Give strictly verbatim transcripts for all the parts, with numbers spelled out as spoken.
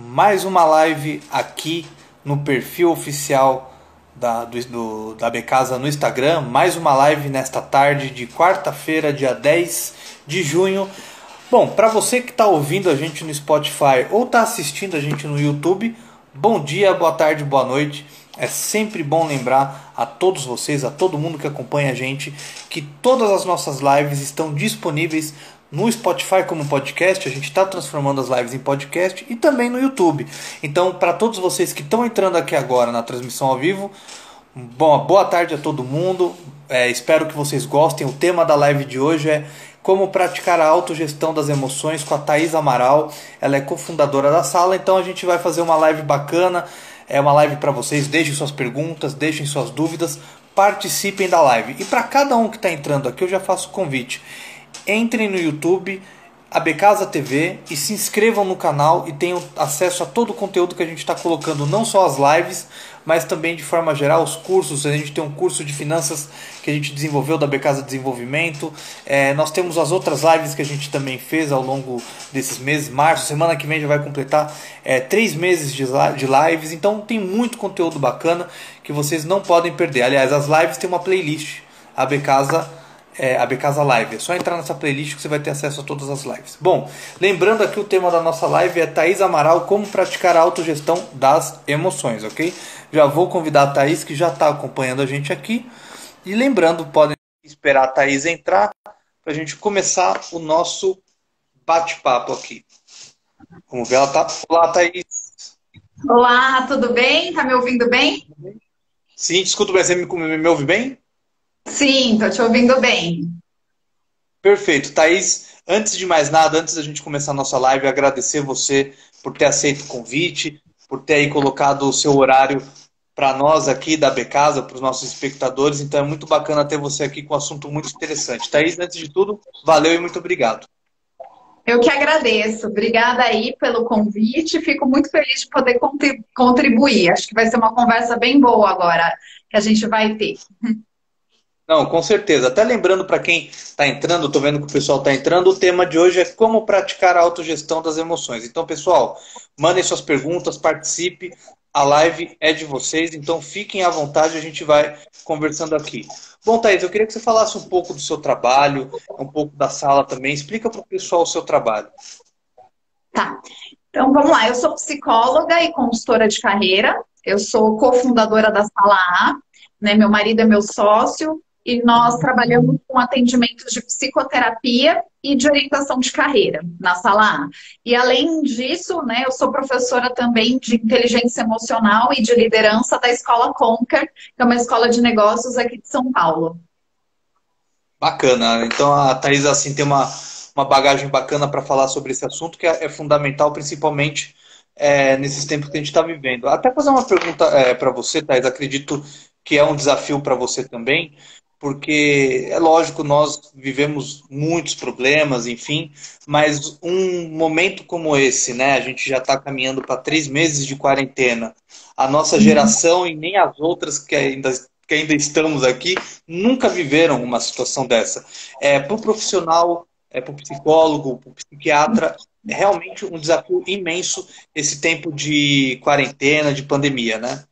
Mais uma live aqui no perfil oficial da, do, do, da ABCasa no Instagram. Mais uma live nesta tarde de quarta-feira, dia dez de junho. Bom, para você que está ouvindo a gente no Spotify ou está assistindo a gente no YouTube, bom dia, boa tarde, boa noite. É sempre bom lembrar a todos vocês, a todo mundo que acompanha a gente, que todas as nossas lives estão disponíveis no Spotify como podcast. A gente está transformando as lives em podcast e também no YouTube. Então, para todos vocês que estão entrando aqui agora na transmissão ao vivo, bom, boa tarde a todo mundo. É, espero que vocês gostem. O tema da live de hoje é como praticar a autogestão das emoções com a Taís Amaral. Ela é cofundadora da Sala, então a gente vai fazer uma live bacana. É uma live para vocês. Deixem suas perguntas, deixem suas dúvidas, participem da live. E para cada um que está entrando aqui, eu já faço o convite. Entrem no YouTube, ABCasa T V, e se inscrevam no canal e tenham acesso a todo o conteúdo que a gente está colocando, não só as lives, mas também de forma geral os cursos. A gente tem um curso de finanças que a gente desenvolveu, da ABCasa Desenvolvimento. É, nós temos as outras lives que a gente também fez ao longo desses meses. Março, semana que vem já vai completar é, três meses de lives. Então tem muito conteúdo bacana que vocês não podem perder. Aliás, as lives têm uma playlist, ABCasa É, ABCasa Live. É só entrar nessa playlist que você vai ter acesso a todas as lives. Bom, lembrando aqui, o tema da nossa live é Taís Amaral, como praticar a autogestão das emoções, ok? Já vou convidar a Taís, que já está acompanhando a gente aqui. E lembrando, podem esperar a Taís entrar para a gente começar o nosso bate-papo aqui. Vamos ver, ela tá. Olá, Taís. Olá, tudo bem? Tá me ouvindo bem? Sim, te escuto bem. Você me, me, me ouve bem? Sim, estou te ouvindo bem. Perfeito. Taís, antes de mais nada, antes da gente começar a nossa live, agradecer você por ter aceito o convite, por ter aí colocado o seu horário para nós aqui da ABCasa, para os nossos espectadores. Então é muito bacana ter você aqui com um assunto muito interessante. Taís, antes de tudo, valeu e muito obrigado. Eu que agradeço. Obrigada aí pelo convite. Fico muito feliz de poder contribuir. Acho que vai ser uma conversa bem boa agora que a gente vai ter. Não, com certeza. Até lembrando para quem está entrando, estou vendo que o pessoal está entrando, o tema de hoje é como praticar a autogestão das emoções. Então, pessoal, mandem suas perguntas, participe, a live é de vocês, então fiquem à vontade, a gente vai conversando aqui. Bom, Taís, eu queria que você falasse um pouco do seu trabalho, um pouco da Sala também, explica para o pessoal o seu trabalho. Tá, então vamos lá. Eu sou psicóloga e consultora de carreira, eu sou cofundadora da Sala A, né? Meu marido é meu sócio. E nós trabalhamos com atendimentos de psicoterapia e de orientação de carreira na Sala A. E além disso, né, eu sou professora também de inteligência emocional e de liderança da Escola Conker, que é uma escola de negócios aqui de São Paulo. Bacana. Então a Taís assim, tem uma, uma bagagem bacana para falar sobre esse assunto, que é, é fundamental, principalmente é, nesses tempos que a gente está vivendo. Até fazer uma pergunta é, para você, Taís, acredito que é um desafio para você também, porque é lógico, nós vivemos muitos problemas, enfim, mas um momento como esse, né, a gente já está caminhando para três meses de quarentena, a nossa geração e nem as outras que ainda, que ainda estamos aqui, nunca viveram uma situação dessa. É, para o profissional, é, para o psicólogo, para o psiquiatra, é realmente um desafio imenso esse tempo de quarentena, de pandemia, né?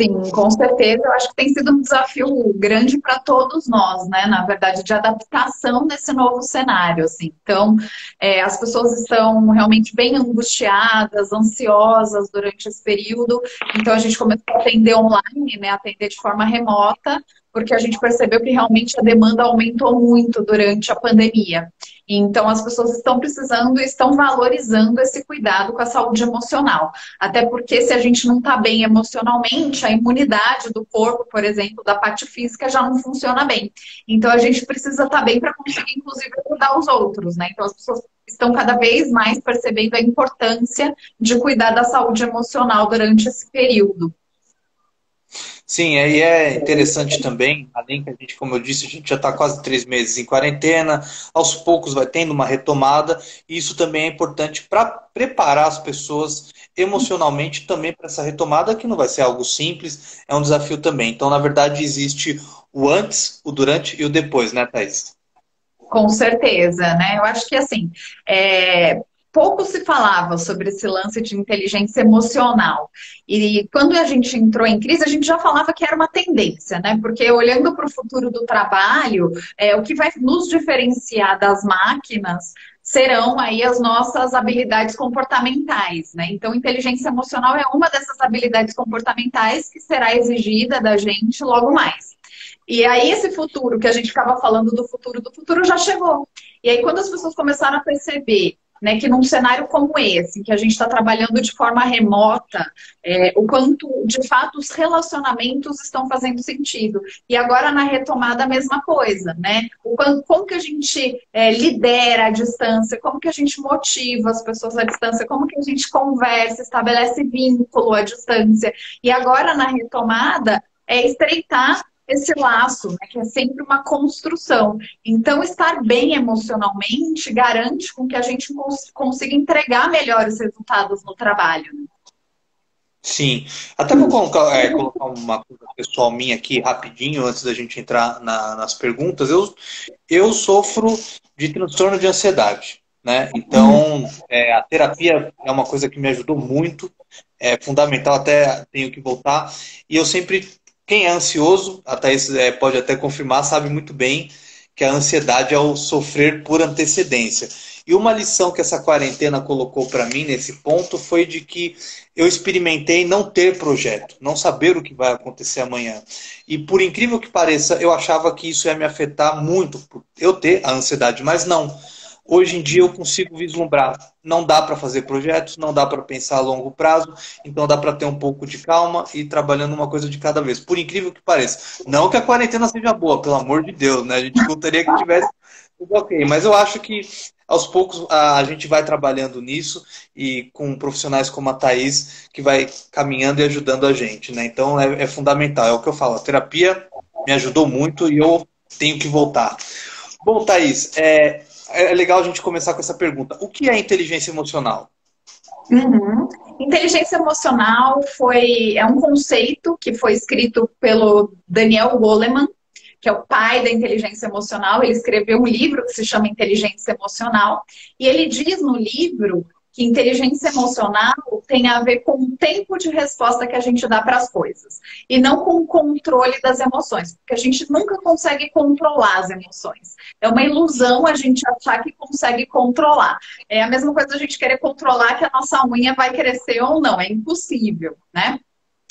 Sim, com certeza. Eu acho que tem sido um desafio grande para todos nós, né? Na verdade, de adaptação nesse novo cenário, assim. Então, é, as pessoas estão realmente bem angustiadas, ansiosas durante esse período. Então, a gente começou a atender online, né? Atender de forma remota, porque a gente percebeu que realmente a demanda aumentou muito durante a pandemia. Então, as pessoas estão precisando e estão valorizando esse cuidado com a saúde emocional. Até porque se a gente não está bem emocionalmente, a imunidade do corpo, por exemplo, da parte física, já não funciona bem. Então, a gente precisa estar bem para conseguir, inclusive, ajudar os outros, né? Então, as pessoas estão cada vez mais percebendo a importância de cuidar da saúde emocional durante esse período. Sim, aí é interessante também, além que a gente, como eu disse, a gente já está quase três meses em quarentena, aos poucos vai tendo uma retomada, e isso também é importante para preparar as pessoas emocionalmente também para essa retomada, que não vai ser algo simples, é um desafio também. Então, na verdade, existe o antes, o durante e o depois, né, Taís? Com certeza, né? Eu acho que assim, é... pouco se falava sobre esse lance de inteligência emocional. E quando a gente entrou em crise, a gente já falava que era uma tendência, né? Porque olhando para o futuro do trabalho, é, o que vai nos diferenciar das máquinas serão aí as nossas habilidades comportamentais, né? Então, inteligência emocional é uma dessas habilidades comportamentais que será exigida da gente logo mais. E aí esse futuro, que a gente ficava falando do futuro, do futuro já chegou. E aí quando as pessoas começaram a perceber, né, que num cenário como esse, que a gente está trabalhando de forma remota, é, o quanto, de fato, os relacionamentos estão fazendo sentido. E agora na retomada a mesma coisa, né? O quanto, como que a gente é, lidera a distância, como que a gente motiva as pessoas à distância, como que a gente conversa, estabelece vínculo à distância. E agora na retomada é estreitar esse laço, né, que é sempre uma construção. Então, estar bem emocionalmente garante com que a gente cons consiga entregar melhores resultados no trabalho. Sim. Até vou colocar, é, colocar uma coisa pessoal minha aqui rapidinho, antes da gente entrar na, nas perguntas. Eu, eu sofro de transtorno de ansiedade, né? Então, é, a terapia é uma coisa que me ajudou muito, é fundamental, até tenho que voltar. E eu sempre... Quem é ansioso, a Taís é, pode até confirmar, sabe muito bem que a ansiedade é o sofrer por antecedência. E uma lição que essa quarentena colocou para mim nesse ponto foi de que eu experimentei não ter projeto, não saber o que vai acontecer amanhã. E por incrível que pareça, eu achava que isso ia me afetar muito, por eu ter a ansiedade, mas não. Hoje em dia eu consigo vislumbrar. Não dá para fazer projetos, não dá para pensar a longo prazo, então dá para ter um pouco de calma e ir trabalhando uma coisa de cada vez. Por incrível que pareça. Não que a quarentena seja boa, pelo amor de Deus, né? A gente gostaria que tivesse tudo ok. Mas eu acho que aos poucos a gente vai trabalhando nisso e com profissionais como a Taís que vai caminhando e ajudando a gente, né? Então é, é fundamental. É o que eu falo. A terapia me ajudou muito e eu tenho que voltar. Bom, Taís, é... é legal a gente começar com essa pergunta. O que é inteligência emocional? Uhum. Inteligência emocional foi, é um conceito que foi escrito pelo Daniel Goleman, que é o pai da inteligência emocional. Ele escreveu um livro que se chama Inteligência Emocional. E ele diz no livro que inteligência emocional tem a ver com o tempo de resposta que a gente dá para as coisas. E não com o controle das emoções, porque a gente nunca consegue controlar as emoções. É uma ilusão a gente achar que consegue controlar. É a mesma coisa a gente querer controlar que a nossa unha vai crescer ou não. É impossível, né?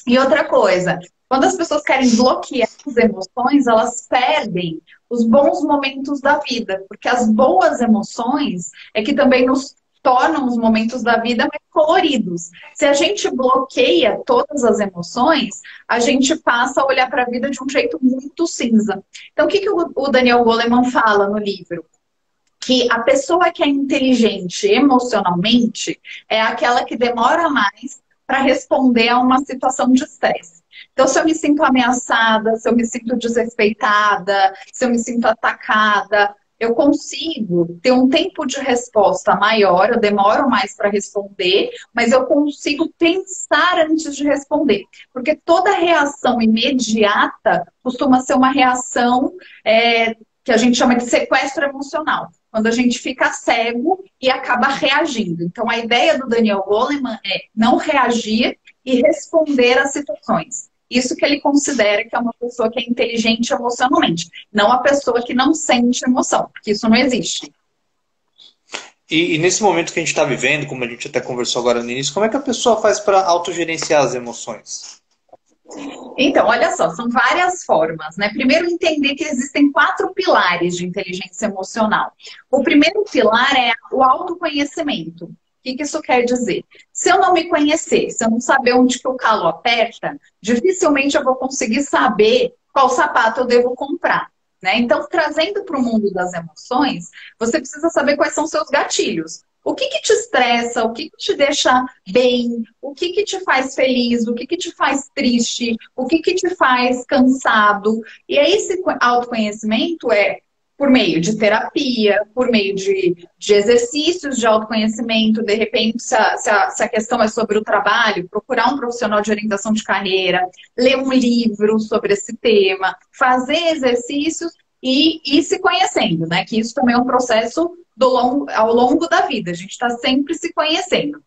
E outra coisa, quando as pessoas querem bloquear as emoções, elas perdem os bons momentos da vida. Porque as boas emoções é que também nos tornam os momentos da vida mais coloridos. Se a gente bloqueia todas as emoções, a gente passa a olhar para a vida de um jeito muito cinza. Então, o que, que o Daniel Goleman fala no livro? Que a pessoa que é inteligente emocionalmente é aquela que demora mais para responder a uma situação de estresse. Então, se eu me sinto ameaçada, se eu me sinto desrespeitada, se eu me sinto atacada... eu consigo ter um tempo de resposta maior, eu demoro mais para responder, mas eu consigo pensar antes de responder. Porque toda reação imediata costuma ser uma reação é, que a gente chama de sequestro emocional. Quando a gente fica cego e acaba reagindo. Então, a ideia do Daniel Goleman é não reagir e responder às situações. Isso que ele considera que é uma pessoa que é inteligente emocionalmente. Não a pessoa que não sente emoção, porque isso não existe. E, e nesse momento que a gente está vivendo, como a gente até conversou agora no início, como é que a pessoa faz para autogerenciar as emoções? Então, olha só, são várias formas, né? Primeiro, entender que existem quatro pilares de inteligência emocional. O primeiro pilar é o autoconhecimento. O que, que isso quer dizer? Se eu não me conhecer, se eu não saber onde que o calo aperta, dificilmente eu vou conseguir saber qual sapato eu devo comprar, né? Então, trazendo para o mundo das emoções, você precisa saber quais são seus gatilhos. O que que te estressa? O que que te deixa bem? O que que te faz feliz? O que que te faz triste? O que que te faz cansado? E aí, esse autoconhecimento é... por meio de terapia, por meio de, de exercícios de autoconhecimento, de repente, se a, se, a, se a questão é sobre o trabalho, procurar um profissional de orientação de carreira, ler um livro sobre esse tema, fazer exercícios e ir se conhecendo, né? Que isso também é um processo do longo, ao longo da vida. A gente está sempre se conhecendo.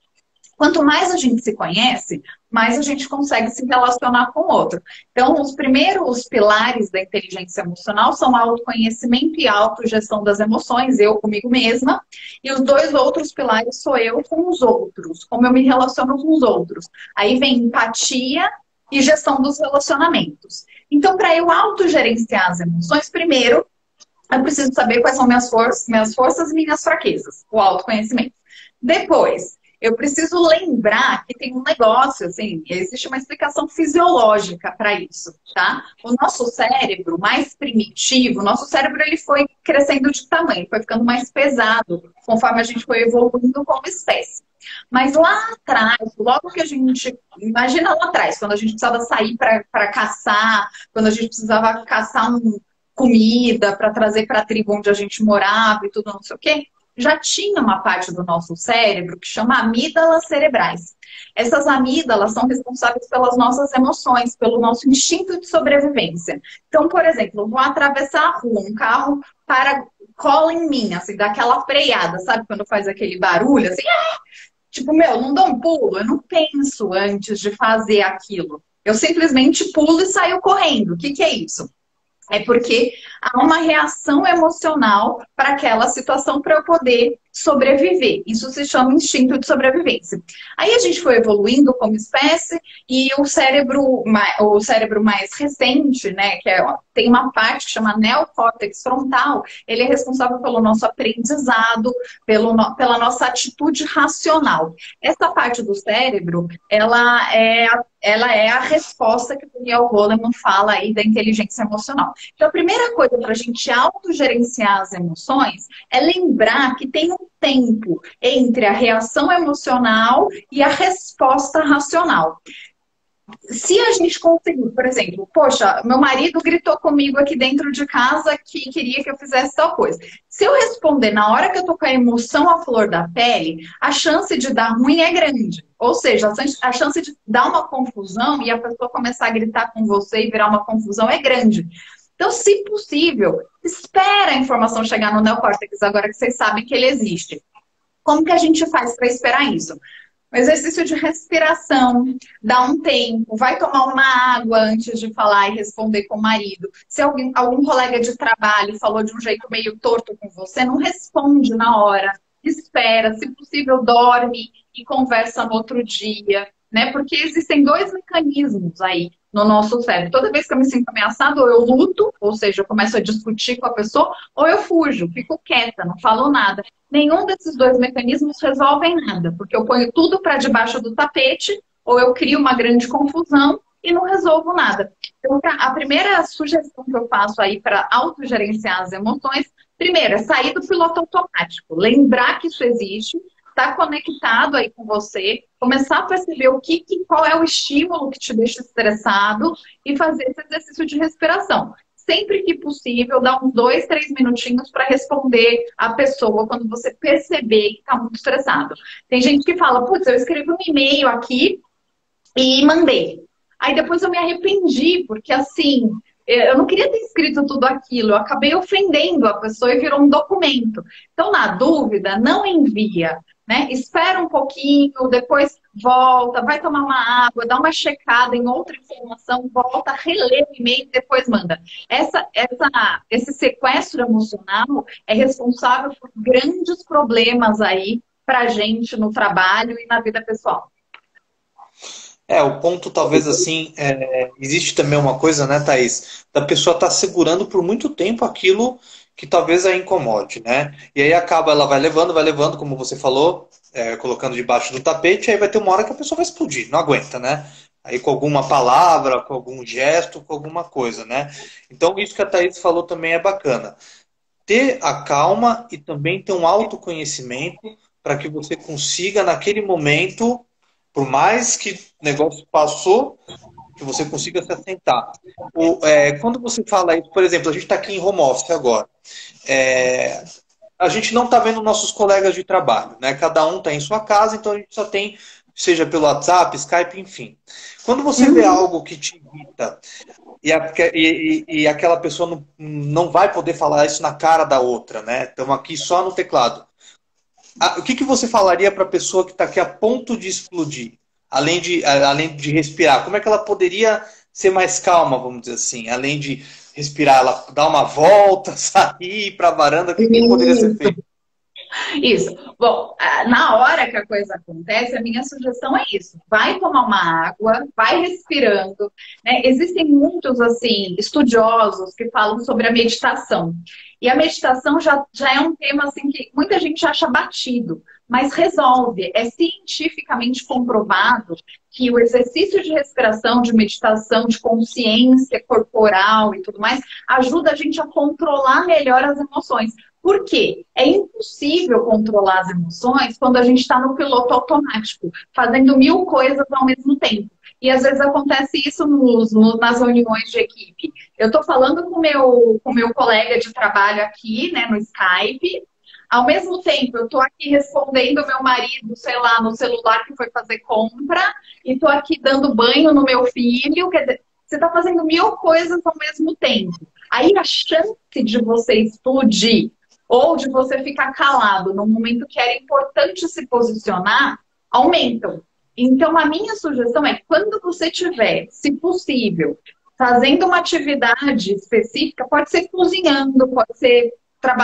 Quanto mais a gente se conhece, mais a gente consegue se relacionar com o outro. Então, os primeiros pilares da inteligência emocional são autoconhecimento e autogestão das emoções, eu comigo mesma. E os dois outros pilares sou eu com os outros, como eu me relaciono com os outros. Aí vem empatia e gestão dos relacionamentos. Então, para eu autogerenciar as emoções, primeiro, eu preciso saber quais são minhas forças, minhas forças e minhas fraquezas, o autoconhecimento. Depois, eu preciso lembrar que tem um negócio, assim, existe uma explicação fisiológica para isso, tá? O nosso cérebro mais primitivo, o nosso cérebro ele foi crescendo de tamanho, foi ficando mais pesado, conforme a gente foi evoluindo como espécie. Mas lá atrás, logo que a gente... Imagina lá atrás, quando a gente precisava sair para caçar, quando a gente precisava caçar um, comida para trazer para a tribo onde a gente morava e tudo, não sei o quê. Já tinha uma parte do nosso cérebro que chama amígdalas cerebrais. Essas amígdalas são responsáveis pelas nossas emoções, pelo nosso instinto de sobrevivência. Então, por exemplo, eu vou atravessar a rua, um carro para, cola em mim, assim, dá aquela freada, sabe? Quando faz aquele barulho, assim, ah! Tipo, meu, não dou um pulo, eu não penso antes de fazer aquilo. Eu simplesmente pulo e saio correndo. O que que é isso? É porque há uma reação emocional para aquela situação para eu poder sobreviver. Isso se chama instinto de sobrevivência. Aí a gente foi evoluindo como espécie e o cérebro, o cérebro mais recente, né, que é, tem uma parte que chama neocórtex frontal, ele é responsável pelo nosso aprendizado, pelo, pela nossa atitude racional. Essa parte do cérebro, ela é a Ela é a resposta que o Daniel Goleman fala aí da inteligência emocional. Então, a primeira coisa para a gente autogerenciar as emoções é lembrar que tem um tempo entre a reação emocional e a resposta racional. Se a gente conseguir, por exemplo, poxa, meu marido gritou comigo aqui dentro de casa que queria que eu fizesse tal coisa. Se eu responder na hora que eu tô com a emoção à flor da pele, a chance de dar ruim é grande. Ou seja, a chance de dar uma confusão e a pessoa começar a gritar com você e virar uma confusão é grande. Então, se possível, espera a informação chegar no neocórtex, agora que vocês sabem que ele existe. Como que a gente faz para esperar isso? Um exercício de respiração, dá um tempo, vai tomar uma água antes de falar e responder com o marido. Se alguém, algum colega de trabalho falou de um jeito meio torto com você, não responde na hora. Espera, se possível, dorme e conversa no outro dia, né? Porque existem dois mecanismos aí no nosso cérebro. Toda vez que eu me sinto ameaçada, ou eu luto, ou seja, eu começo a discutir com a pessoa, ou eu fujo, fico quieta, não falo nada. Nenhum desses dois mecanismos resolvem nada, porque eu ponho tudo para debaixo do tapete, ou eu crio uma grande confusão e não resolvo nada. Então, a primeira sugestão que eu faço aí para autogerenciar as emoções, primeiro, é sair do piloto automático, lembrar que isso existe, estar conectado aí com você, começar a perceber o que, qual é o estímulo que te deixa estressado e fazer esse exercício de respiração. Sempre que possível, dá uns dois, três minutinhos para responder a pessoa quando você perceber que está muito estressado. Tem gente que fala, putz, eu escrevi um e-mail aqui e mandei. Aí depois eu me arrependi, porque assim... eu não queria ter escrito tudo aquilo, eu acabei ofendendo a pessoa e virou um documento. Então, na dúvida, não envia, né? Espera um pouquinho, depois volta, vai tomar uma água, dá uma checada em outra informação, volta, relê o e-mail e depois manda. Essa, essa, esse sequestro emocional é responsável por grandes problemas aí pra gente no trabalho e na vida pessoal. É, o ponto talvez assim, é, existe também uma coisa, né, Thaís, da pessoa estar segurando por muito tempo aquilo que talvez a incomode, né? E aí acaba, ela vai levando, vai levando, como você falou, é, colocando debaixo do tapete, aí vai ter uma hora que a pessoa vai explodir, não aguenta, né? Aí com alguma palavra, com algum gesto, com alguma coisa, né? Então isso que a Thaís falou também é bacana. Ter a calma e também ter um autoconhecimento para que você consiga, naquele momento... por mais que o negócio passou, que você consiga se assentar. Ou, é, quando você fala isso, por exemplo, a gente está aqui em home office agora. É, a gente não está vendo nossos colegas de trabalho, né? Cada um está em sua casa, então a gente só tem seja pelo WhatsApp, Skype, enfim. Quando você vê algo que te irrita e, a, e, e aquela pessoa não, não vai poder falar isso na cara da outra, né? Estamos aqui só no teclado. O que, que você falaria para a pessoa que está aqui a ponto de explodir? Além de, além de respirar, como é que ela poderia ser mais calma, vamos dizer assim? Além de respirar, ela dar uma volta, sair para a varanda, o que, que poderia ser feito? Isso. Bom, na hora que a coisa acontece, a minha sugestão é isso. Vai tomar uma água, vai respirando, né? Existem muitos, assim, estudiosos que falam sobre a meditação. E a meditação já, já é um tema, assim, que muita gente acha batido. Mas resolve, é cientificamente comprovado que o exercício de respiração, de meditação, de consciência corporal e tudo mais, ajuda a gente a controlar melhor as emoções. Por quê? É impossível controlar as emoções quando a gente está no piloto automático, fazendo mil coisas ao mesmo tempo. E às vezes acontece isso nos, nos, nas reuniões de equipe. Eu estou falando com meu, com meu colega de trabalho aqui, né, no Skype. Ao mesmo tempo, eu tô aqui respondendo meu marido, sei lá, no celular que foi fazer compra, e tô aqui dando banho no meu filho. Quer dizer, você tá fazendo mil coisas ao mesmo tempo. Aí a chance de você explodir ou de você ficar calado no momento que era importante se posicionar, aumentam. Então, a minha sugestão é, quando você tiver, se possível, fazendo uma atividade específica, pode ser cozinhando, pode ser...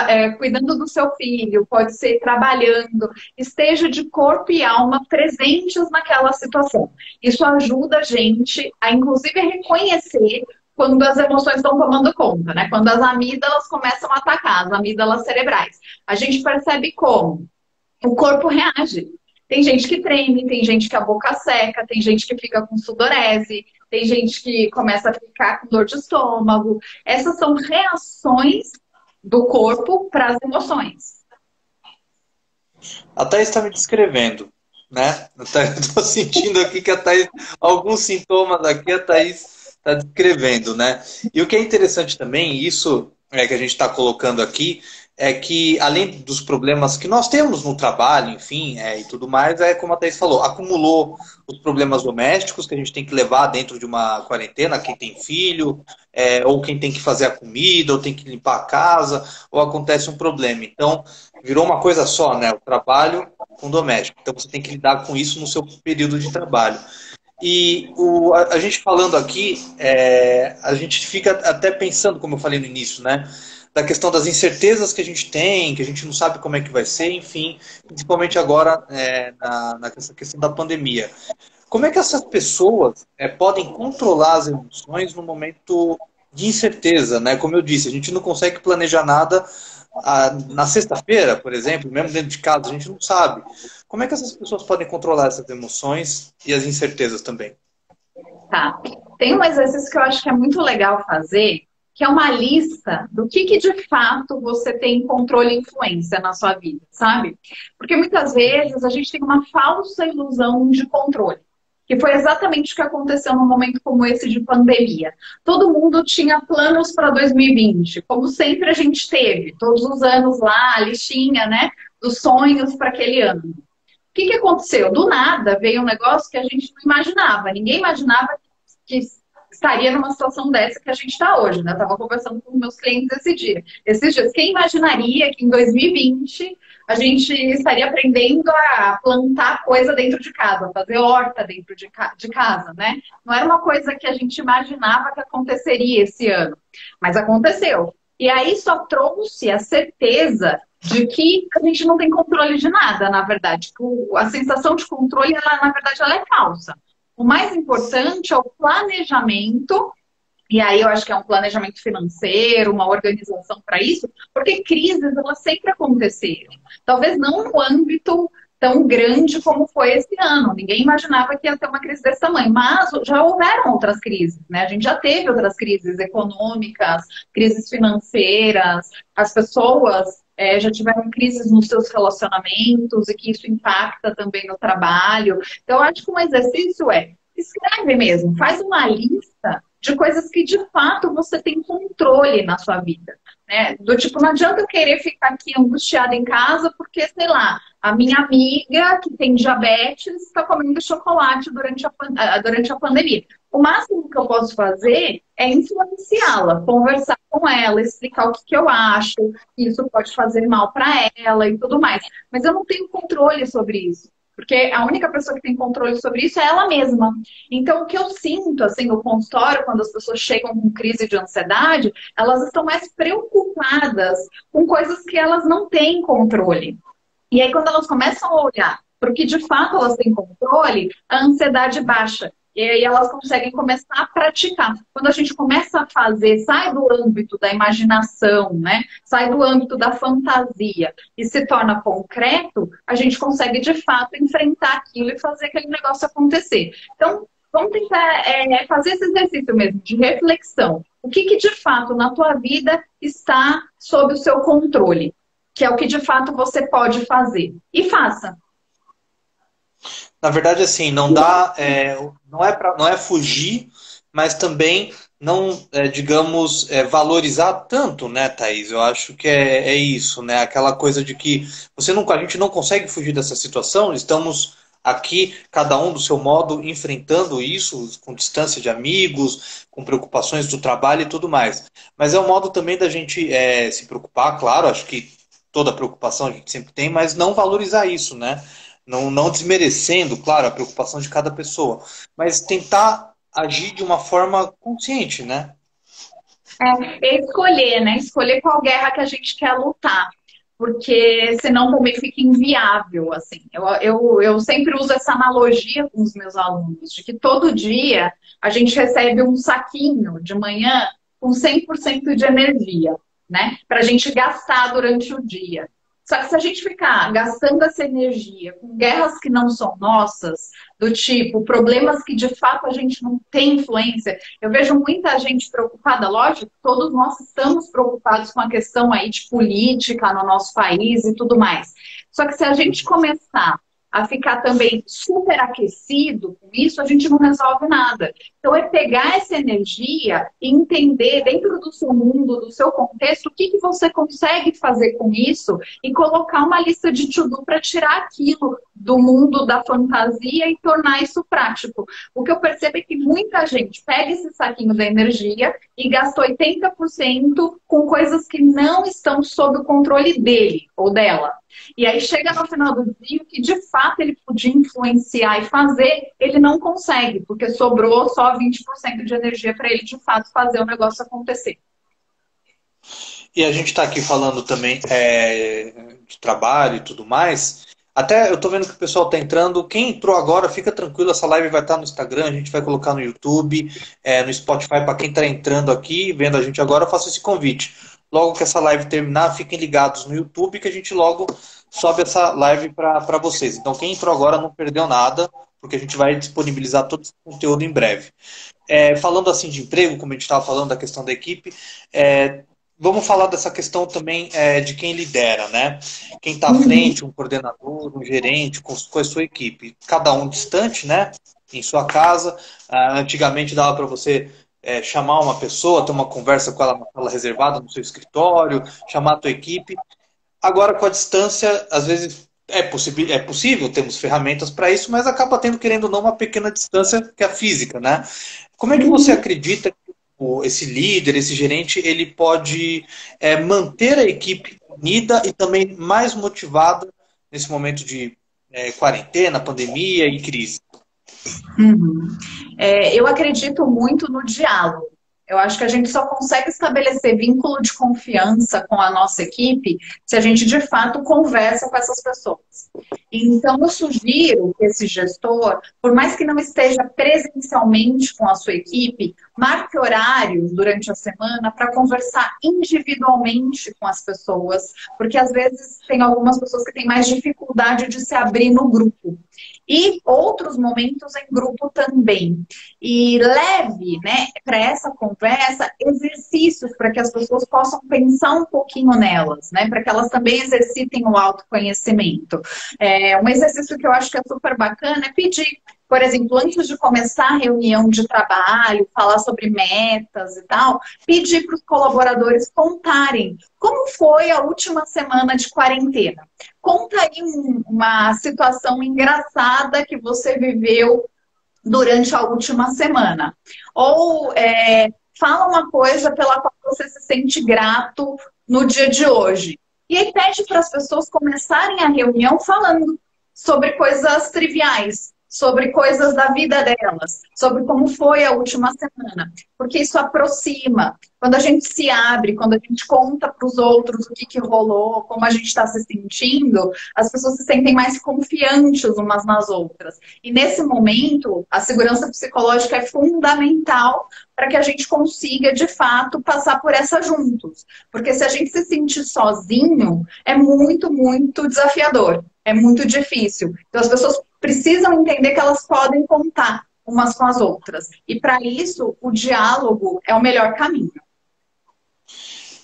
É, cuidando do seu filho, pode ser trabalhando, esteja de corpo e alma presentes naquela situação. Isso ajuda a gente a, inclusive, reconhecer quando as emoções estão tomando conta, né? Quando as amígdalas começam a atacar, as amígdalas cerebrais. A gente percebe como o corpo reage. Tem gente que treme, tem gente que a boca seca, tem gente que fica com sudorese, tem gente que começa a ficar com dor de estômago. Essas são reações do corpo para as emoções. A Taís está me descrevendo, né? Eu estou sentindo aqui que a Taís, alguns sintomas aqui a Taís está descrevendo, né? E o que é interessante também, isso é que a gente está colocando aqui, é que além dos problemas que nós temos no trabalho, enfim, é, e tudo mais, é como a Taís falou, acumulou os problemas domésticos que a gente tem que levar dentro de uma quarentena, quem tem filho, é, ou quem tem que fazer a comida, ou tem que limpar a casa, ou acontece um problema. Então, virou uma coisa só, né? O trabalho com o doméstico. Então, você tem que lidar com isso no seu período de trabalho. E o, a, a gente falando aqui, é, a gente fica até pensando, como eu falei no início, né? Da questão das incertezas que a gente tem, que a gente não sabe como é que vai ser, enfim, principalmente agora é, na, na questão da pandemia. Como é que essas pessoas é, podem controlar as emoções no momento de incerteza, né? Como eu disse, a gente não consegue planejar nada a, na sexta-feira, por exemplo, mesmo dentro de casa, a gente não sabe. Como é que essas pessoas podem controlar essas emoções e as incertezas também? Tá. Tem um exercício que eu acho que é muito legal fazer, que é uma lista do que, que de fato você tem controle e influência na sua vida, sabe? Porque muitas vezes a gente tem uma falsa ilusão de controle, que foi exatamente o que aconteceu num momento como esse de pandemia. Todo mundo tinha planos para dois mil e vinte, como sempre a gente teve, todos os anos lá, a listinha, né, dos sonhos para aquele ano. O que, que aconteceu? Do nada veio um negócio que a gente não imaginava, ninguém imaginava que estaria numa situação dessa que a gente está hoje, né? Eu estava conversando com meus clientes esse dia. Esses dias, quem imaginaria que em dois mil e vinte a gente estaria aprendendo a plantar coisa dentro de casa, fazer horta dentro de, ca de casa, né? Não era uma coisa que a gente imaginava que aconteceria esse ano, mas aconteceu. E aí só trouxe a certeza de que a gente não tem controle de nada, na verdade. A sensação de controle, ela, na verdade, ela é falsa. O mais importante é o planejamento, e aí eu acho que é um planejamento financeiro, uma organização para isso, porque crises, elas sempre aconteceram. Talvez não no âmbito tão grande como foi esse ano. Ninguém imaginava que ia ter uma crise desse tamanho, mas já houveram outras crises, né? A gente já teve outras crises econômicas, crises financeiras, as pessoas... É, já tiveram crises nos seus relacionamentos e que isso impacta também no trabalho. Então, eu acho que um exercício é, escreve mesmo, faz uma lista de coisas que de fato você tem controle na sua vida. né? Do tipo, não adianta eu querer ficar aqui angustiada em casa porque, sei lá, a minha amiga que tem diabetes está comendo chocolate durante a, durante a pandemia. O máximo que eu posso fazer é influenciá-la, conversar com ela, explicar o que, que eu acho, que isso pode fazer mal para ela e tudo mais. Mas eu não tenho controle sobre isso, porque a única pessoa que tem controle sobre isso é ela mesma. Então, o que eu sinto, assim, no consultório, quando as pessoas chegam com crise de ansiedade, elas estão mais preocupadas com coisas que elas não têm controle. E aí, quando elas começam a olhar para o que de fato elas têm controle, a ansiedade baixa. E aí elas conseguem começar a praticar. Quando a gente começa a fazer, sai do âmbito da imaginação, né? Sai do âmbito da fantasia e se torna concreto, a gente consegue, de fato, enfrentar aquilo e fazer aquele negócio acontecer. Então, vamos tentar é, fazer esse exercício mesmo, de reflexão. O que, que, de fato, na tua vida está sob o seu controle? Que é o que, de fato, você pode fazer. E faça. Na verdade, assim, não dá, é, não, é pra, não é fugir, mas também não, é, digamos, é, valorizar tanto, né, Thaís? Eu acho que é, é isso, né? Aquela coisa de que você não, a gente não consegue fugir dessa situação, estamos aqui, cada um do seu modo, enfrentando isso, com distância de amigos, com preocupações do trabalho e tudo mais. Mas é um modo também da gente é, se preocupar, claro, acho que toda preocupação a gente sempre tem, mas não valorizar isso, né? Não, não desmerecendo, claro, a preocupação de cada pessoa, mas tentar agir de uma forma consciente, né? É, escolher, né? Escolher qual guerra que a gente quer lutar, porque senão também fica inviável, assim. Eu, eu, eu sempre uso essa analogia com os meus alunos, de que todo dia a gente recebe um saquinho de manhã com cem por cento de energia, né? Para a gente gastar durante o dia. Só que se a gente ficar gastando essa energia com guerras que não são nossas, do tipo, problemas que de fato a gente não tem influência, eu vejo muita gente preocupada, lógico, todos nós estamos preocupados com a questão aí de política no nosso país e tudo mais. Só que se a gente começar a ficar também super aquecido com isso, a gente não resolve nada. Então é pegar essa energia e entender dentro do seu mundo, do seu contexto, o que, que você consegue fazer com isso e colocar uma lista de to-do para tirar aquilo do mundo da fantasia e tornar isso prático. O que eu percebo é que muita gente pega esse saquinho da energia e gastou oitenta por cento com coisas que não estão sob o controle dele ou dela. E aí chega no final do dia que de fato ele podia influenciar e fazer, ele não consegue, porque sobrou só vinte por cento de energia para ele de fato fazer o negócio acontecer. E a gente está aqui falando também é, de trabalho e tudo mais. Até eu tô vendo que o pessoal tá entrando. Quem entrou agora, fica tranquilo, essa live vai estar no Instagram, a gente vai colocar no YouTube, é, no Spotify, para quem tá entrando aqui, vendo a gente agora, eu faço esse convite. Logo que essa live terminar, fiquem ligados no YouTube, que a gente logo sobe essa live para vocês. Então, quem entrou agora não perdeu nada, porque a gente vai disponibilizar todo esse conteúdo em breve. É, falando assim de emprego, como a gente estava falando da questão da equipe, é, vamos falar dessa questão também é, de quem lidera, né? Quem está à frente, um coordenador, um gerente, com, com a sua equipe. Cada um distante, né? Em sua casa. Ah, antigamente dava para você... É, chamar uma pessoa, ter uma conversa com ela na sala reservada, no seu escritório, chamar a tua equipe. Agora, com a distância, às vezes é, possi- é possível, temos ferramentas para isso, mas acaba tendo, querendo ou não, uma pequena distância que é a física, né? Como é que você acredita que esse líder, esse gerente, ele pode é, manter a equipe unida e também mais motivada nesse momento de é, quarentena, pandemia e crise? Uhum. É, eu acredito muito no diálogo. Eu acho que a gente só consegue estabelecer vínculo de confiança com a nossa equipe se a gente de fato conversa com essas pessoas. Então eu sugiro que esse gestor, por mais que não esteja presencialmente com a sua equipe, marque horários durante a semana para conversar individualmente com as pessoas, porque às vezes tem algumas pessoas que têm mais dificuldade de se abrir no grupo. E outros momentos em grupo também. E leve, né, para essa conversa, exercícios para que as pessoas possam pensar um pouquinho nelas, né, para que elas também exercitem o autoconhecimento. É, um exercício que eu acho que é super bacana é pedir. por exemplo, antes de começar a reunião de trabalho, falar sobre metas e tal, pedir para os colaboradores contarem como foi a última semana de quarentena. Conta aí um, uma situação engraçada que você viveu durante a última semana. Ou é, fala uma coisa pela qual você se sente grato no dia de hoje. E aí pede para as pessoas começarem a reunião falando sobre coisas triviais, sobre coisas da vida delas, sobre como foi a última semana. Porque isso aproxima. Quando a gente se abre, quando a gente conta para os outros o que, que rolou, como a gente está se sentindo, as pessoas se sentem mais confiantes umas nas outras. E nesse momento, a segurança psicológica é fundamental para que a gente consiga, de fato, passar por essa juntos. Porque se a gente se sentir sozinho, é muito, muito desafiador. É muito difícil. Então as pessoas precisam entender que elas podem contar umas com as outras. E para isso, o diálogo é o melhor caminho.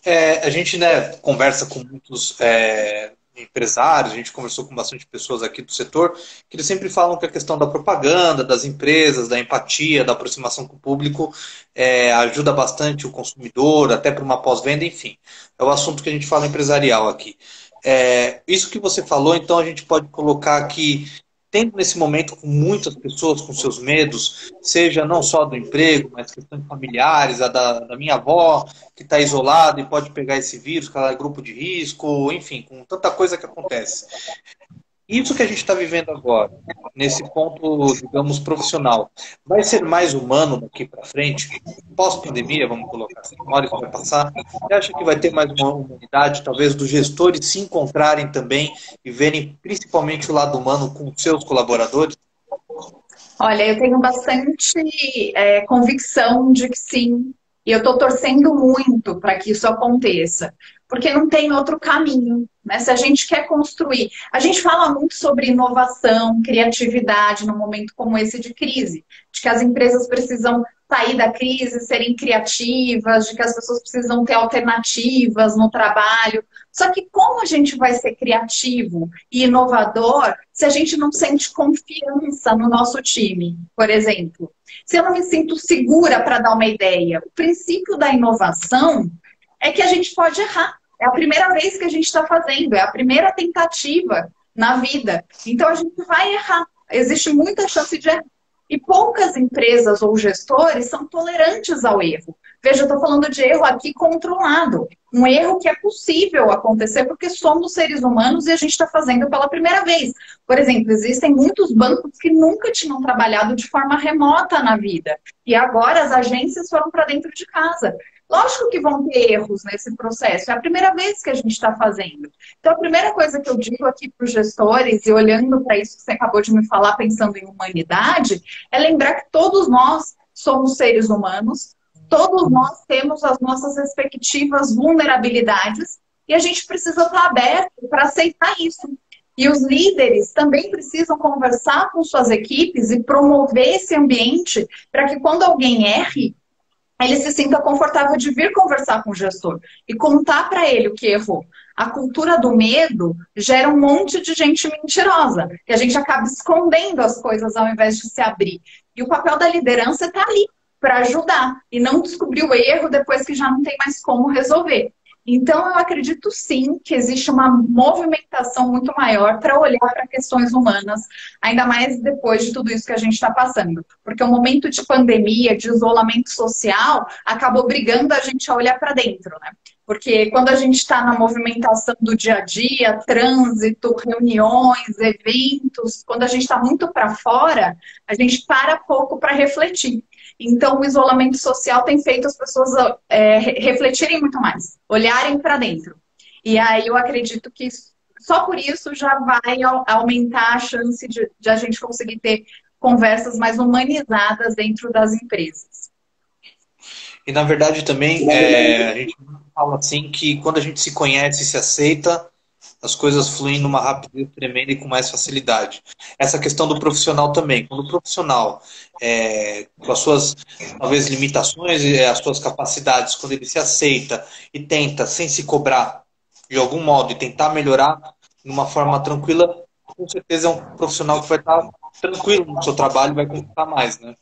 É, a gente né, conversa com muitos é, empresários, a gente conversou com bastante pessoas aqui do setor, que eles sempre falam que a questão da propaganda, das empresas, da empatia, da aproximação com o público é, ajuda bastante o consumidor, até para uma pós-venda, enfim. É o assunto que a gente fala empresarial aqui. É, isso que você falou, então a gente pode colocar que tem nesse momento com muitas pessoas com seus medos, seja não só do emprego, mas questões familiares, a da, da minha avó que está isolada e pode pegar esse vírus, que ela é grupo de risco, enfim, com tanta coisa que acontece. Isso que a gente está vivendo agora, nesse ponto, digamos, profissional, vai ser mais humano daqui para frente? Pós-pandemia, vamos colocar assim, uma hora isso vai passar. Você acha que vai ter mais uma humanidade, talvez, dos gestores se encontrarem também e verem principalmente o lado humano com seus colaboradores? Olha, eu tenho bastante é, convicção de que sim. E eu estou torcendo muito para que isso aconteça, porque não tem outro caminho, né? Se a gente quer construir... A gente fala muito sobre inovação, criatividade num momento como esse de crise, de que as empresas precisam sair da crise, serem criativas, de que as pessoas precisam ter alternativas no trabalho. Só que como a gente vai ser criativo e inovador se a gente não sente confiança no nosso time, por exemplo? Se eu não me sinto segura para dar uma ideia, o princípio da inovação é que a gente pode errar. É a primeira vez que a gente está fazendo, é a primeira tentativa na vida. Então a gente vai errar. Existe muita chance de errar. E poucas empresas ou gestores são tolerantes ao erro. Veja, eu estou falando de erro aqui controlado. Um erro que é possível acontecer porque somos seres humanos e a gente está fazendo pela primeira vez. Por exemplo, existem muitos bancos que nunca tinham trabalhado de forma remota na vida. E agora as agências foram para dentro de casa. Lógico que vão ter erros nesse processo. É a primeira vez que a gente está fazendo. Então, a primeira coisa que eu digo aqui para os gestores, e olhando para isso que você acabou de me falar, pensando em humanidade, é lembrar que todos nós somos seres humanos, todos nós temos as nossas respectivas vulnerabilidades e a gente precisa estar aberto para aceitar isso. E os líderes também precisam conversar com suas equipes e promover esse ambiente para que quando alguém erre, ele se sinta confortável de vir conversar com o gestor e contar para ele o que errou. A cultura do medo gera um monte de gente mentirosa, que a gente acaba escondendo as coisas ao invés de se abrir. E o papel da liderança está ali, para ajudar e não descobrir o erro depois que já não tem mais como resolver. Então, eu acredito sim que existe uma movimentação muito maior para olhar para questões humanas, ainda mais depois de tudo isso que a gente está passando. Porque o momento de pandemia, de isolamento social, acaba obrigando a gente a olhar para dentro, né? Porque quando a gente está na movimentação do dia a dia, trânsito, reuniões, eventos, quando a gente está muito para fora, a gente para pouco para refletir. Então, o isolamento social tem feito as pessoas é, refletirem muito mais, olharem para dentro. E aí eu acredito que só por isso já vai aumentar a chance de, de a gente conseguir ter conversas mais humanizadas dentro das empresas. E, na verdade, também, é, a gente fala assim que quando a gente se conhece e se aceita, as coisas fluem numa rapidez tremenda e com mais facilidade. Essa questão do profissional também. Quando o profissional, é, com as suas, talvez, limitações e as suas capacidades, quando ele se aceita e tenta, sem se cobrar de algum modo, e tentar melhorar de uma forma tranquila, com certeza é um profissional que vai estar tranquilo no seu trabalho e vai conquistar mais, né?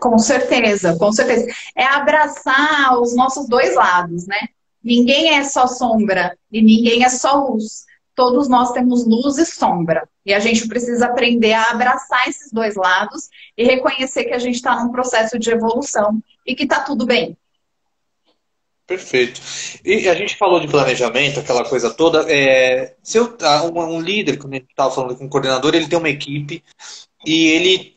Com certeza, com certeza. É abraçar os nossos dois lados, né? Ninguém é só sombra e ninguém é só luz. Todos nós temos luz e sombra. E a gente precisa aprender a abraçar esses dois lados e reconhecer que a gente está num processo de evolução e que está tudo bem. Perfeito. E a gente falou de planejamento, aquela coisa toda. É, se eu, um, um líder, como a gente estava falando com um coordenador, ele tem uma equipe e ele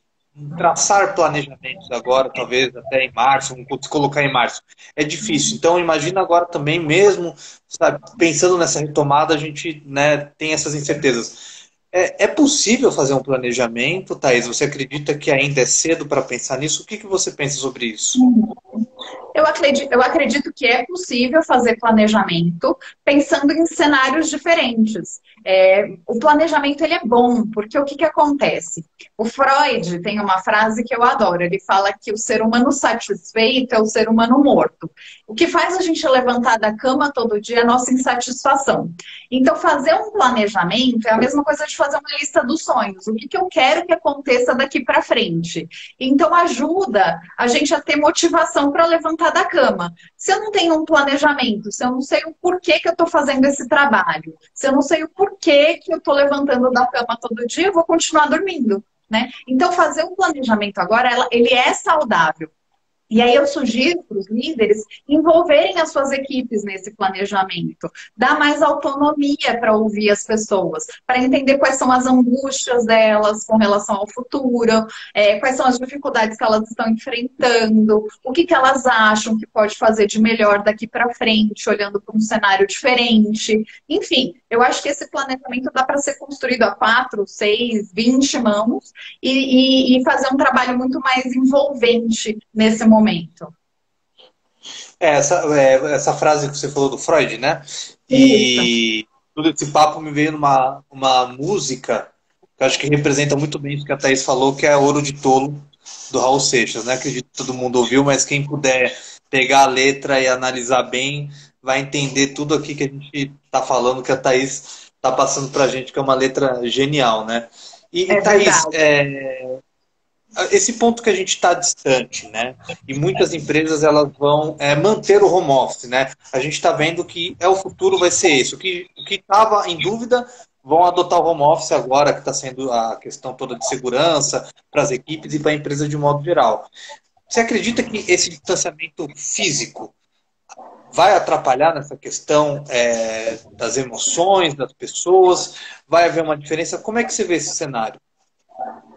traçar planejamentos agora, talvez até em março, se colocar em março, é difícil. Então, imagina agora também mesmo, sabe, pensando nessa retomada, a gente, né, tem essas incertezas. É, é possível fazer um planejamento, Taís? Você acredita que ainda é cedo para pensar nisso? O que, que você pensa sobre isso? Eu acredito, eu acredito que é possível fazer planejamento pensando em cenários diferentes. É, o planejamento ele é bom, porque o que, que acontece? O Freud tem uma frase que eu adoro, ele fala que o ser humano satisfeito é o ser humano morto. O que faz a gente levantar da cama todo dia é a nossa insatisfação. Então fazer um planejamento é a mesma coisa de fazer uma lista dos sonhos, o que, que eu quero que aconteça daqui para frente. Então ajuda a gente a ter motivação para levantar da cama. Se eu não tenho um planejamento, se eu não sei o porquê que eu estou fazendo esse trabalho, se eu não sei o porquê que eu tô levantando da cama todo dia, eu vou continuar dormindo, né? Então fazer um planejamento agora, ele é saudável. E aí eu sugiro para os líderes envolverem as suas equipes nesse planejamento, dar mais autonomia para ouvir as pessoas, para entender quais são as angústias delas com relação ao futuro, é, quais são as dificuldades que elas estão enfrentando, o que, que elas acham que pode fazer de melhor daqui para frente, olhando para um cenário diferente. Enfim, eu acho que esse planejamento dá para ser construído a quatro, seis, vinte mãos e, e, e fazer um trabalho muito mais envolvente nesse momento. momento. É, essa, é, essa frase que você falou do Freud, né? E Eita. Todo esse papo me veio numa uma música que eu acho que representa muito bem o que a Taís falou, que é Ouro de Tolo, do Raul Seixas, né? Acredito que todo mundo ouviu, mas quem puder pegar a letra e analisar bem, vai entender tudo aqui que a gente tá falando, que a Taís tá passando pra gente, que é uma letra genial, né? E, é Taís, é... esse ponto que a gente está distante, né? E muitas empresas elas vão é, manter o home office, né? A gente está vendo que é o futuro vai ser esse. O que estava em dúvida vão adotar o home office agora, que está sendo a questão toda de segurança para as equipes e para a empresa de modo geral. Você acredita que esse distanciamento físico vai atrapalhar nessa questão é, das emoções, das pessoas? Vai haver uma diferença? Como é que você vê esse cenário?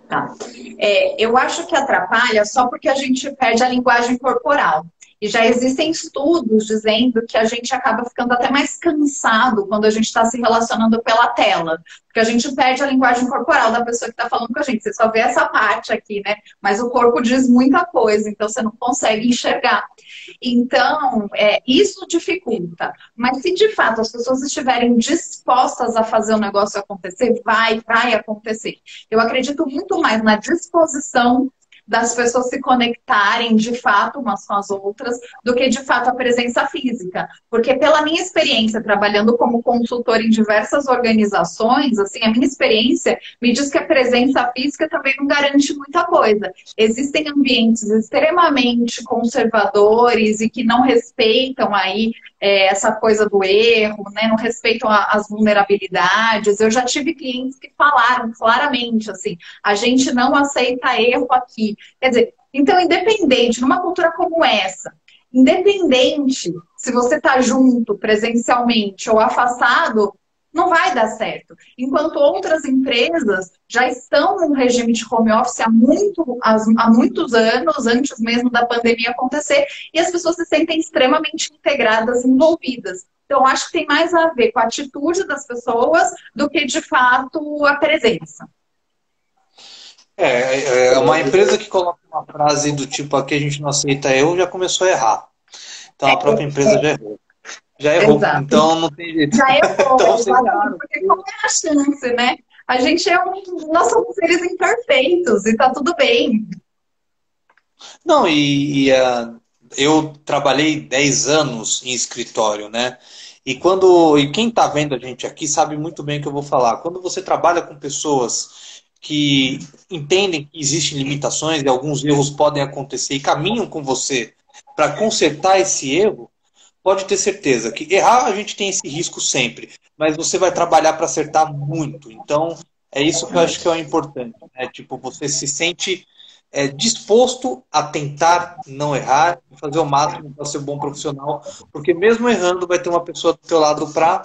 Tá. É, eu acho que atrapalha só porque a gente perde a linguagem corporal. E já existem estudos dizendo que a gente acaba ficando até mais cansado quando a gente está se relacionando pela tela. Porque a gente perde a linguagem corporal da pessoa que está falando com a gente. Você só vê essa parte aqui, né? Mas o corpo diz muita coisa, então você não consegue enxergar. Então, é, isso dificulta. Mas se de fato as pessoas estiverem dispostas a fazer o negócio acontecer, vai, vai acontecer. Eu acredito muito mais na disposição das pessoas se conectarem de fato umas com as outras, do que de fato a presença física. Porque pela minha experiência, trabalhando como consultora em diversas organizações, assim, a minha experiência me diz que a presença física também não garante muita coisa. Existem ambientes extremamente conservadores e que não respeitam aí é, essa coisa do erro, né? Não respeitam a, as vulnerabilidades. Eu já tive clientes que falaram claramente, assim, a gente não aceita erro aqui. Quer dizer, então independente, numa cultura como essa, independente se você está junto presencialmente ou afastado, não vai dar certo. Enquanto outras empresas já estão num regime de home office há, muito, há muitos anos, antes mesmo da pandemia acontecer, e as pessoas se sentem extremamente integradas, envolvidas. Então acho que tem mais a ver com a atitude das pessoas do que de fato a presença. É, é, uma empresa que coloca uma frase do tipo, aqui a gente não aceita eu, já começou a errar. Então a própria empresa já errou. Já errou, Exato. Então não tem jeito. Já errou, então, você... porque qual é a chance, né? A gente é um... Nós somos seres imperfeitos e tá tudo bem. Não, e, e uh, eu trabalhei dez anos em escritório, né? E, quando, e quem está vendo a gente aqui sabe muito bem o que eu vou falar. Quando você trabalha com pessoas que entendem que existem limitações e alguns erros podem acontecer e caminham com você para consertar esse erro, pode ter certeza que errar a gente tem esse risco sempre, mas você vai trabalhar para acertar muito. Então, é isso que eu acho que é o importante, né? Tipo, você se sente é, disposto a tentar não errar e fazer o máximo para ser um bom profissional, porque mesmo errando vai ter uma pessoa do teu lado para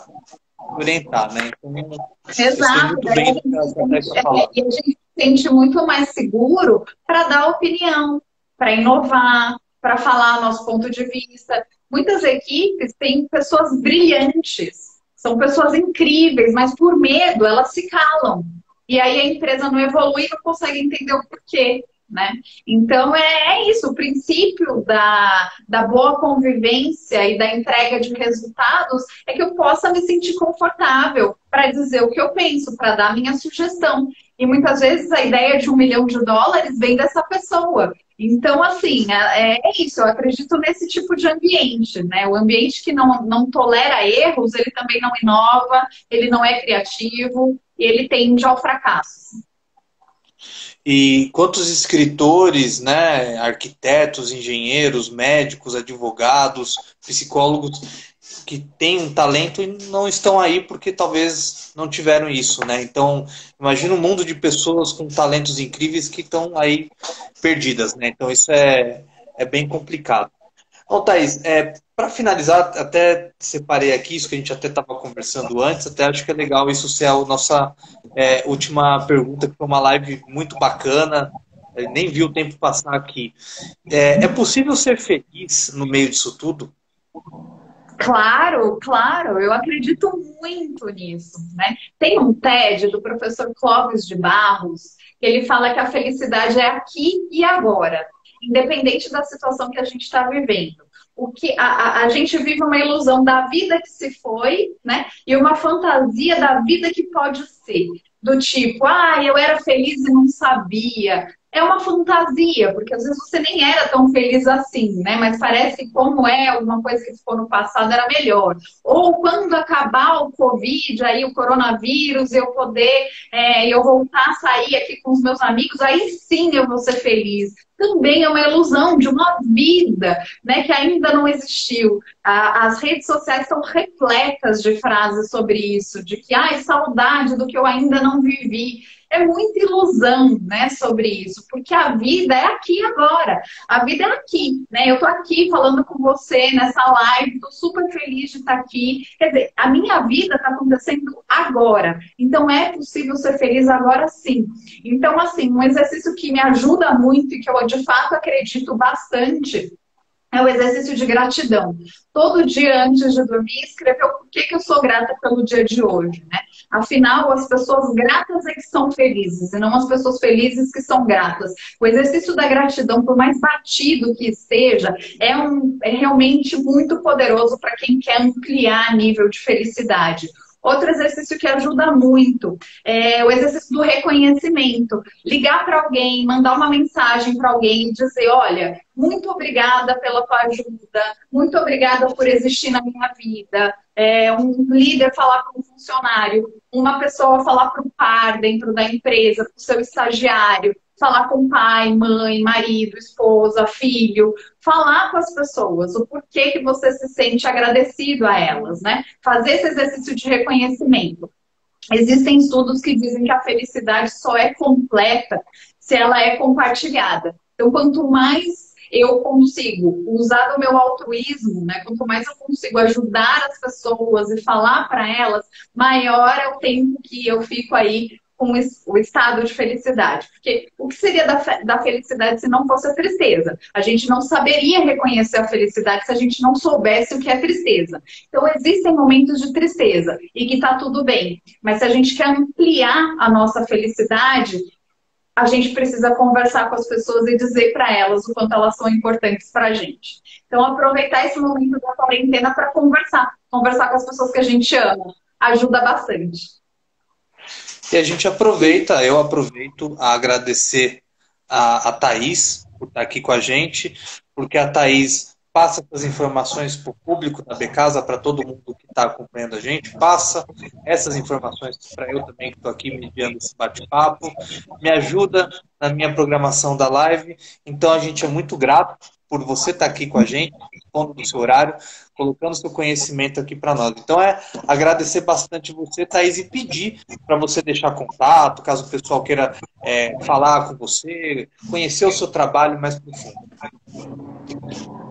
orientar, né? Então, exato. E é, a gente se sente muito mais seguro para dar opinião, para inovar, para falar nosso ponto de vista. Muitas equipes têm pessoas brilhantes, são pessoas incríveis, mas por medo elas se calam. E aí a empresa não evolui e não consegue entender o porquê, né? Então é isso, o princípio da, da boa convivência e da entrega de resultados é que eu possa me sentir confortável para dizer o que eu penso, para dar a minha sugestão. E muitas vezes a ideia de um milhão de dólares vem dessa pessoa. Então, assim, é, é isso, eu acredito nesse tipo de ambiente, né? O ambiente que não, não tolera erros, ele também não inova, ele não é criativo, ele tende ao fracasso. E quantos escritores, né, arquitetos, engenheiros, médicos, advogados, psicólogos que têm um talento e não estão aí porque talvez não tiveram isso, né? Então, imagina um mundo de pessoas com talentos incríveis que estão aí perdidas, né? Então, isso é, é bem complicado. Bom, Taís, é, para finalizar, até separei aqui isso que a gente até estava conversando antes, até acho que é legal isso ser a nossa é, última pergunta, que foi uma live muito bacana, nem vi o tempo passar aqui. É, é possível ser feliz no meio disso tudo? Claro, claro, eu acredito muito nisso, né? Tem um TED do professor Clóvis de Barros, que ele fala que a felicidade é aqui e agora, independente da situação que a gente está vivendo. O que a, a, a gente vive uma ilusão da vida que se foi, né? E uma fantasia da vida que pode ser. Do tipo, ah, eu era feliz e não sabia. É uma fantasia, porque às vezes você nem era tão feliz assim, né? Mas parece que como é, alguma coisa que ficou no passado era melhor. Ou quando acabar o Covid, aí o coronavírus, eu poder, é, eu voltar a sair aqui com os meus amigos, aí sim eu vou ser feliz. Também é uma ilusão de uma vida, né, que ainda não existiu. A, as redes sociais são repletas de frases sobre isso, de que, ai, saudade do que eu ainda não vivi. É muita ilusão, né, sobre isso, porque a vida é aqui agora, a vida é aqui, né? Eu tô aqui falando com você nessa live, tô super feliz de estar aqui, quer dizer, a minha vida tá acontecendo agora, então é possível ser feliz agora sim. Então, assim, um exercício que me ajuda muito e que eu de fato acredito bastante é o exercício de gratidão. Todo dia antes de dormir, escrever o porquê que eu sou grata pelo dia de hoje, né? Afinal, as pessoas gratas é que são felizes, e não as pessoas felizes que são gratas. O exercício da gratidão, por mais batido que esteja, é, um, é realmente muito poderoso para quem quer ampliar nível de felicidade. Outro exercício que ajuda muito é o exercício do reconhecimento. Ligar para alguém, mandar uma mensagem para alguém e dizer, olha, muito obrigada pela tua ajuda, muito obrigada por existir na minha vida. É, um líder falar para um funcionário, uma pessoa falar para o par dentro da empresa, para o seu estagiário, falar com pai, mãe, marido, esposa, filho, falar com as pessoas o porquê que você se sente agradecido a elas, né? Fazer esse exercício de reconhecimento. Existem estudos que dizem que a felicidade só é completa se ela é compartilhada. Então, quanto mais eu consigo usar o meu altruísmo, né? Quanto mais eu consigo ajudar as pessoas e falar para elas, maior é o tempo que eu fico aí com o estado de felicidade. Porque o que seria da, fe da felicidade se não fosse a tristeza? A gente não saberia reconhecer a felicidade se a gente não soubesse o que é tristeza. Então, existem momentos de tristeza e que tá tudo bem. Mas se a gente quer ampliar a nossa felicidade, a gente precisa conversar com as pessoas e dizer para elas o quanto elas são importantes para a gente. Então, aproveitar esse momento da quarentena para conversar. Conversar com as pessoas que a gente ama. Ajuda bastante. E a gente aproveita, eu aproveito a agradecer a, a Taís por estar aqui com a gente, porque a Taís passa essas informações para o público da ABCasa, para todo mundo que está acompanhando a gente, passa essas informações para eu também, que estou aqui mediando esse bate-papo, me ajuda na minha programação da live. Então a gente é muito grato por você estar aqui com a gente, pondo no seu horário, colocando seu conhecimento aqui para nós. Então é agradecer bastante você, Taís, e pedir para você deixar contato, caso o pessoal queira é, falar com você, conhecer o seu trabalho mais profundo.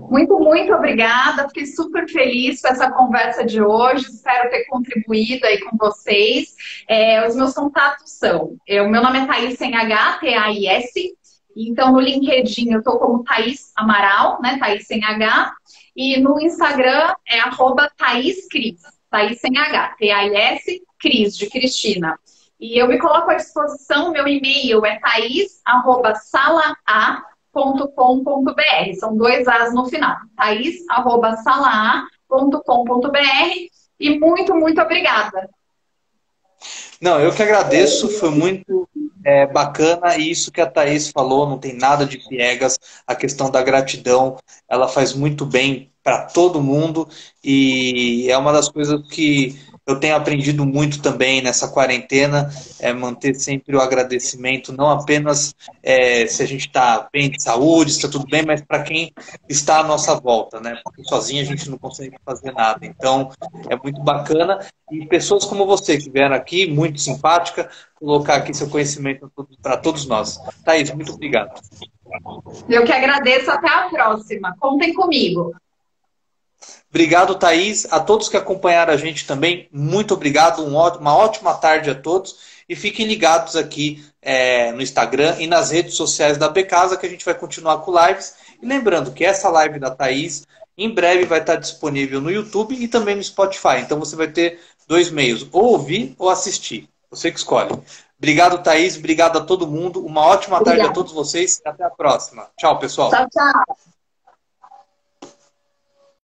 Muito, muito obrigada. Fiquei super feliz com essa conversa de hoje. Espero ter contribuído aí com vocês. É, os meus contatos são... O meu nome é Taís, sem H, T A I S. Então, no LinkedIn, eu tô como Taís Amaral, né? Taís sem H. E no Instagram é arroba Taís Cris, Taís sem H, T A I S, Cris, de Cristina. E eu me coloco à disposição, meu e-mail é taís arroba sala a ponto com ponto br, são dois A's no final, taís arroba sala a ponto com ponto br. E muito, muito obrigada. Não, eu que agradeço, foi muito é, bacana, e isso que a Taís falou, não tem nada de piegas, a questão da gratidão, ela faz muito bem para todo mundo, e é uma das coisas que eu tenho aprendido muito também nessa quarentena, é manter sempre o agradecimento, não apenas é, se a gente está bem de saúde, se está tudo bem, mas para quem está à nossa volta, né? Porque sozinho a gente não consegue fazer nada. Então, é muito bacana. E pessoas como você que vieram aqui, muito simpática, colocar aqui seu conhecimento para todos nós. Taís, muito obrigado. Eu que agradeço. Até a próxima. Contem comigo. Obrigado, Taís. A todos que acompanharam a gente também, muito obrigado. Um ótimo, uma ótima tarde a todos. E fiquem ligados aqui é, no Instagram e nas redes sociais da ABCasa, que a gente vai continuar com lives. E lembrando que essa live da Taís, em breve, vai estar disponível no YouTube e também no Spotify. Então você vai ter dois meios, ou ouvir ou assistir. Você que escolhe. Obrigado, Taís. Obrigado a todo mundo. Uma ótima Obrigada. tarde a todos vocês. Até a próxima. Tchau, pessoal. Tchau, tchau.